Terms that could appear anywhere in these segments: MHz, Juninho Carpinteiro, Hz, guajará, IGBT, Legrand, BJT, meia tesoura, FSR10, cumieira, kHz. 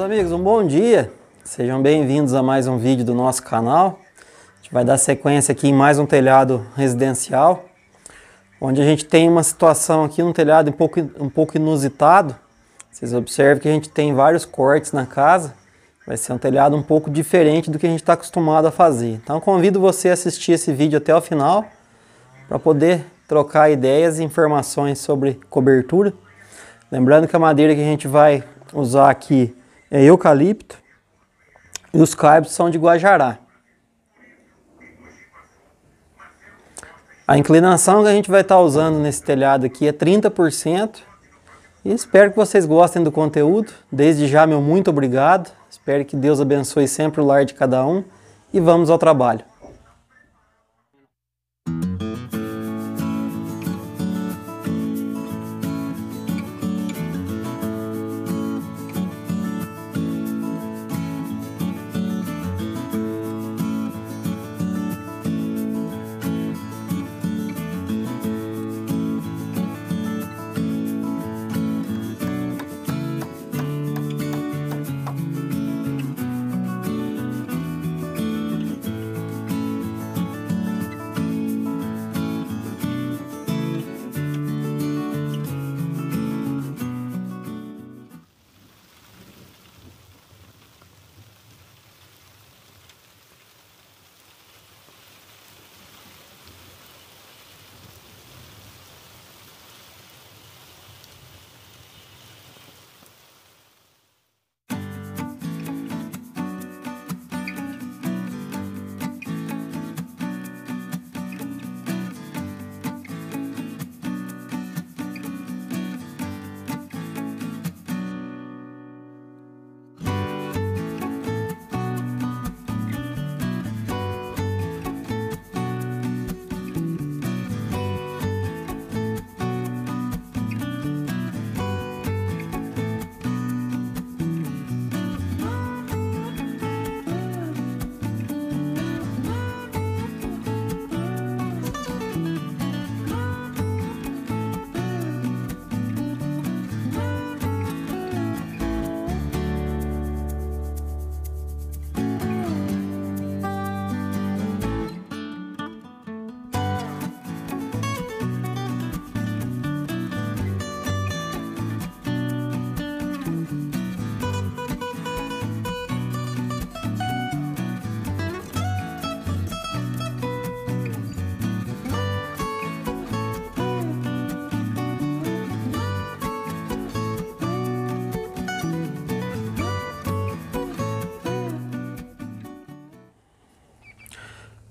Meus amigos, um bom dia, sejam bem-vindos a mais um vídeo do nosso canal. A gente vai dar sequência aqui em mais um telhado residencial, onde a gente tem uma situação aqui, um telhado um pouco inusitado. Vocês observam que a gente tem vários cortes na casa, vai ser um telhado um pouco diferente do que a gente está acostumado a fazer. Então convido você a assistir esse vídeo até o final, para poder trocar ideias e informações sobre cobertura. Lembrando que a madeira que a gente vai usar aqui é eucalipto e os caibros são de guajará. A inclinação que a gente vai estar usando nesse telhado aqui é 30%. E espero que vocês gostem do conteúdo. Desde já, meu muito obrigado. Espero que Deus abençoe sempre o lar de cada um. E vamos ao trabalho.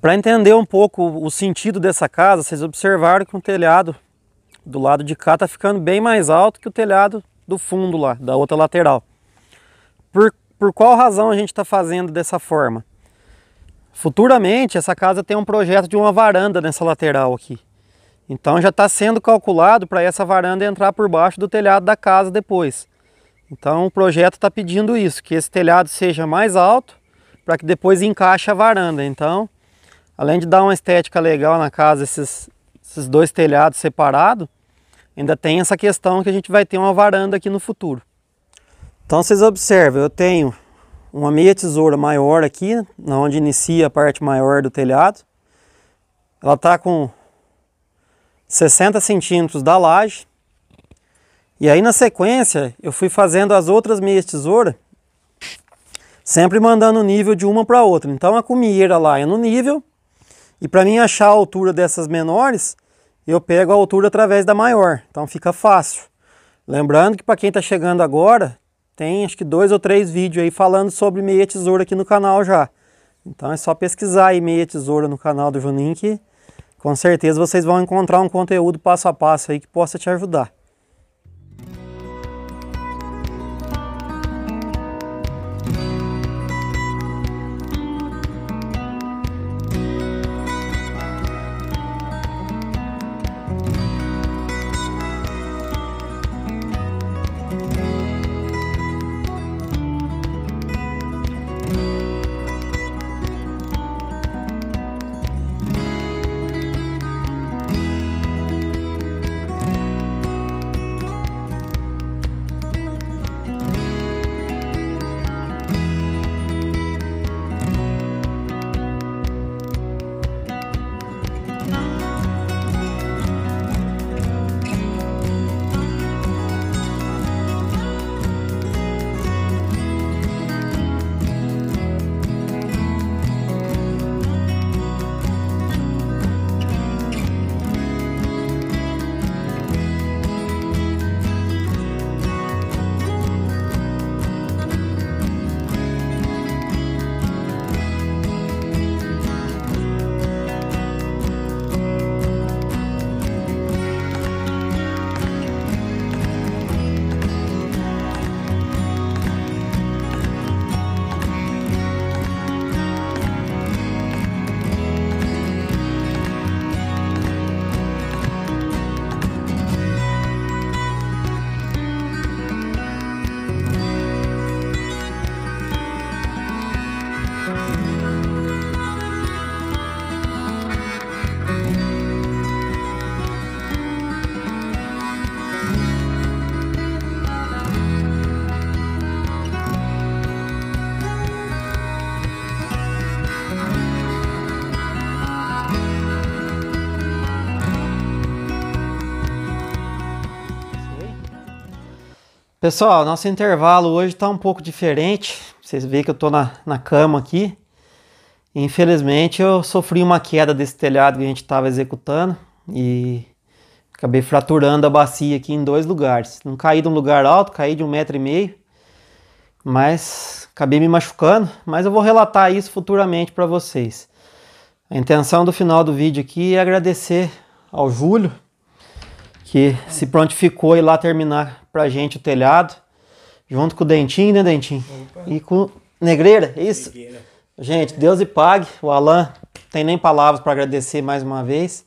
Para entender um pouco o sentido dessa casa, vocês observaram que o telhado do lado de cá está ficando bem mais alto que o telhado do fundo lá, da outra lateral. Por qual razão a gente está fazendo dessa forma? Futuramente essa casa tem um projeto de uma varanda nessa lateral aqui. Então já está sendo calculado para essa varanda entrar por baixo do telhado da casa depois. Então o projeto está pedindo isso, que esse telhado seja mais alto para que depois encaixe a varanda. Então, além de dar uma estética legal na casa, esses dois telhados separados, ainda tem essa questão que a gente vai ter uma varanda aqui no futuro. Então vocês observam, eu tenho uma meia tesoura maior aqui, onde inicia a parte maior do telhado. Ela está com 60 centímetros da laje. E aí na sequência eu fui fazendo as outras meias tesoura, sempre mandando o nível de uma para outra. Então a cumieira lá é no nível. E para mim achar a altura dessas menores, eu pego a altura através da maior. Então fica fácil. Lembrando que para quem está chegando agora, tem acho que 2 ou 3 vídeos aí falando sobre meia tesoura aqui no canal já. Então é só pesquisar aí meia tesoura no canal do Juninho, que com certeza vocês vão encontrar um conteúdo passo a passo aí que possa te ajudar. Pessoal, nosso intervalo hoje está um pouco diferente. Vocês veem que eu estou na cama aqui. Infelizmente eu sofri uma queda desse telhado que a gente estava executando e acabei fraturando a bacia aqui em dois lugares. Não caí de um lugar alto, caí de 1,5 metro, mas acabei me machucando. Mas eu vou relatar isso futuramente para vocês. A intenção do final do vídeo aqui é agradecer ao Júlio, que se prontificou ir lá terminar pra gente o telhado, junto com o Dentinho, né, Dentinho? Opa. E com Negreira, é isso? Negreira. Gente, Deus e pague, o Alan tem nem palavras para agradecer mais uma vez.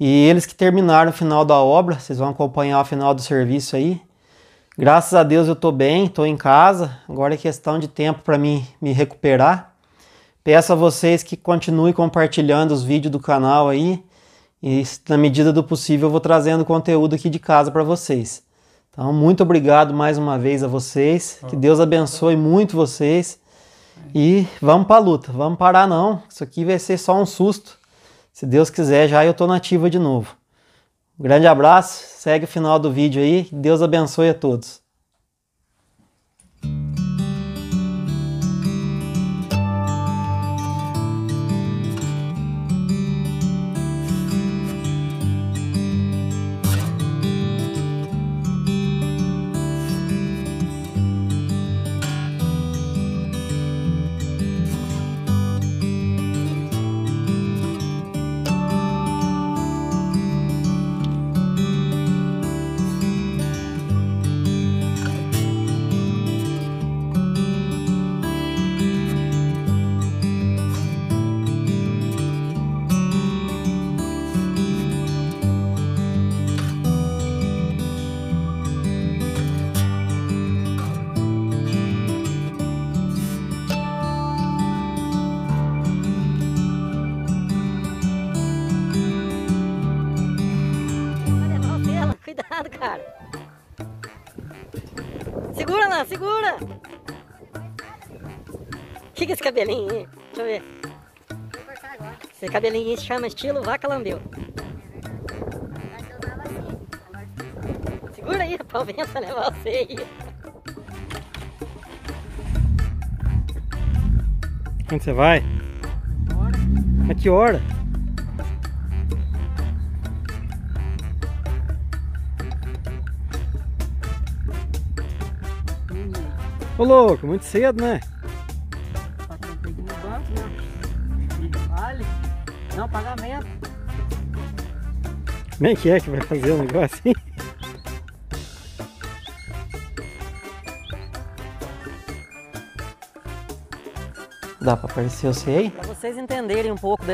E eles que terminaram o final da obra, vocês vão acompanhar o final do serviço aí. Graças a Deus eu tô bem, tô em casa, agora é questão de tempo para mim me recuperar. Peço a vocês que continuem compartilhando os vídeos do canal aí. E na medida do possível eu vou trazendo conteúdo aqui de casa para vocês. Então, muito obrigado mais uma vez a vocês. Que Deus abençoe muito vocês. E vamos para a luta. Vamos parar não. Isso aqui vai ser só um susto. Se Deus quiser, já eu estou na ativa de novo. Um grande abraço. Segue o final do vídeo aí. Que Deus abençoe a todos. Cara. Segura lá, segura! Que é esse cabelinho aí? Deixa eu ver. Vou cortar agora. Esse cabelinho aí se chama estilo vaca lambeu. Segura aí, rapaz, o vento vai levar você aí. Onde você vai? Agora. Mas que hora? Ô louco, muito cedo, né? Só que eu tenho que ir no banco, né? Vale? Não, pagamento. Nem que é que vai fazer um negócio assim? Dá pra aparecer, eu sei. Pra vocês entenderem um pouco